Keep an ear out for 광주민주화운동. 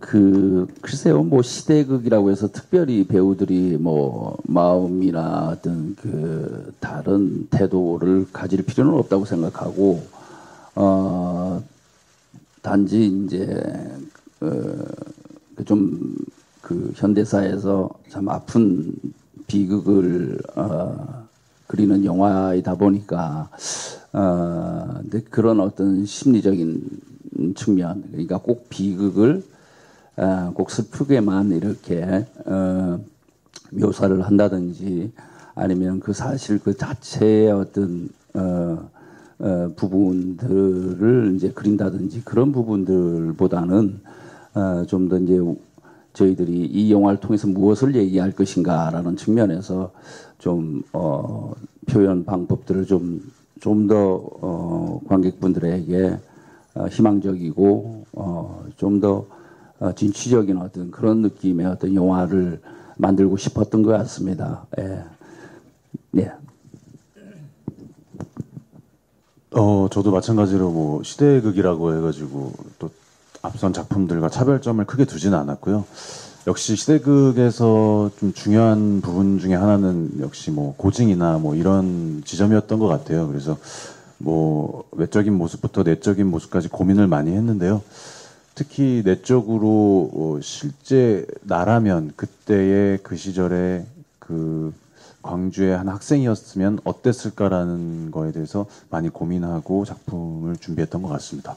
글쎄요, 뭐 시대극이라고 해서 특별히 배우들이 뭐 마음이나 어떤 그 다른 태도를 가질 필요는 없다고 생각하고, 단지 이제 좀 그 현대사에서 참 아픈 비극을 그리는 영화이다 보니까, 근데 그런 어떤 심리적인 측면, 그러니까 꼭 비극을 꼭 슬프게만 이렇게 묘사를 한다든지, 아니면 그 사실 그 자체의 어떤 부분들을 이제 그린다든지, 그런 부분들보다는 좀 더 이제 저희들이 이 영화를 통해서 무엇을 얘기할 것인가라는 측면에서 좀 표현 방법들을 좀 더 관객분들에게 희망적이고 좀 더 진취적인 어떤 그런 느낌의 어떤 영화를 만들고 싶었던 것 같습니다. 예. 예. 저도 마찬가지로 뭐 시대극이라고 해가지고 또 앞선 작품들과 차별점을 크게 두지는 않았고요. 역시 시대극에서 좀 중요한 부분 중에 하나는 역시 뭐 고증이나 뭐 이런 지점이었던 것 같아요. 그래서 뭐 외적인 모습부터 내적인 모습까지 고민을 많이 했는데요. 특히 내적으로 실제 나라면 그때의 그 시절에 그 광주의 한 학생이었으면 어땠을까라는 거에 대해서 많이 고민하고 작품을 준비했던 것 같습니다.